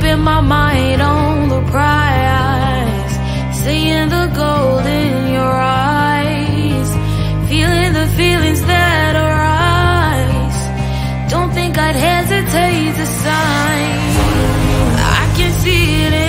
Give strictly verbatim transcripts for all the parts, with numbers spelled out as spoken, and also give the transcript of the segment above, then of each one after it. keeping my mind on the prize, seeing the gold in your eyes, feeling the feelings that arise. Don't think I'd hesitate to sign. I can see it in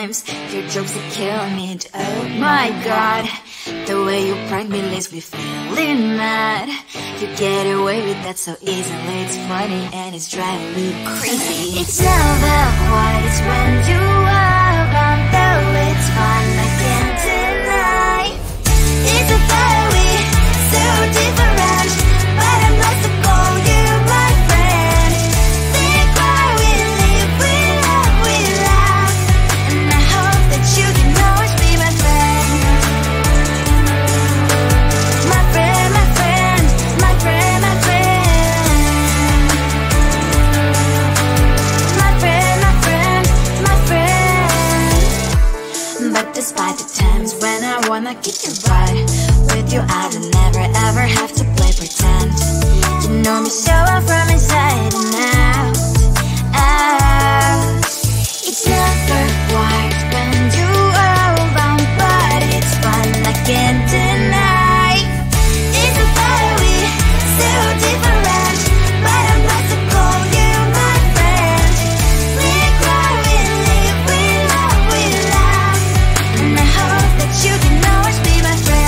times. Your jokes are killing me. Oh my god, the way you prank me leaves me feeling mad. You get away with that so easily. It's funny and it's driving me crazy. It's not the quiet, it's when you are around. Though it's fine, I can't deny. It's a very so different, but I'm not so cold. You're my friend. Think why we live, we love, we love. And I hope that you can always be my friend. My friend, my friend, my friend, my friend. My friend, my friend, my friend. But despite the times when I wanna kick your butt, with you I will never ever have to play pretend. You know me so well from inside and out, out. It's never worked when you are around, but it's fun, I can't deny. It's a fire we so different, but I'm not so cold. You're my friend. We cry, we live, we love, we laugh, and I hope that you can always be my friend.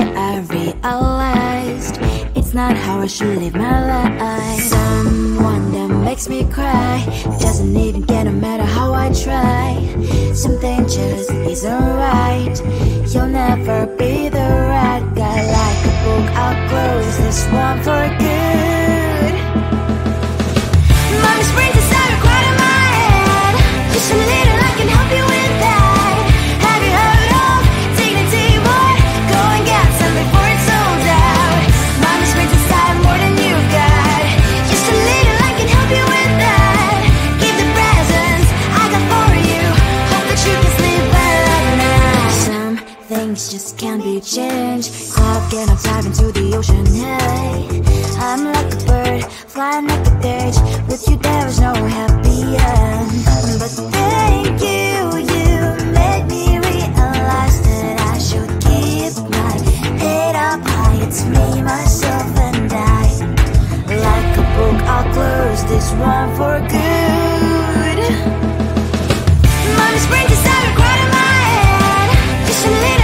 day I realized it's not how I should live my life. Someone that makes me cry doesn't even care no matter how I try. Something just isn't right. You'll never be the right guy. Like a book, I'll close this one for good. Mama's brings us out of quite in my head. You should leave and I can help you with that. Things just can't be changed. How can I dive into the ocean? Hey, I'm like a bird, flying like a cage. With you there is no happy end. But thank you, you made me realize that I should keep my head up high. It's me, myself, and I. Like a book, I'll close this one for good. Mommy's brain decided to cry to my head. You should leave.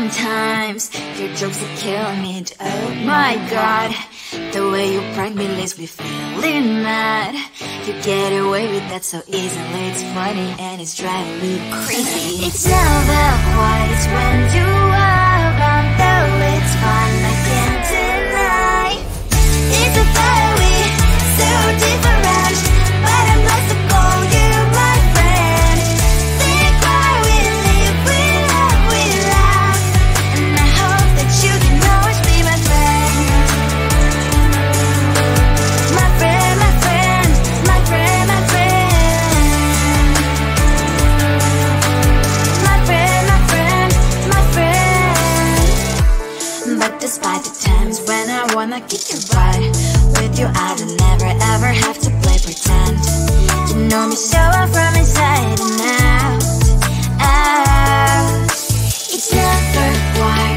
Sometimes your jokes are killing me. Oh my god, the way you prank me leaves me feeling mad. You get away with that so easily. It's funny and it's driving me crazy. It's never quite when you are around, though it's fun. I can't deny it's a fire we so different, but I'm not so cold. You're my friend. Think why we live without we love. You can always be my friend. My friend, my friend, my friend, my friend. My friend, my friend, my friend. But despite the times when I wanna kick your butt, with you I don't never ever have to play pretend. You know me so well from inside and out, out. It's never why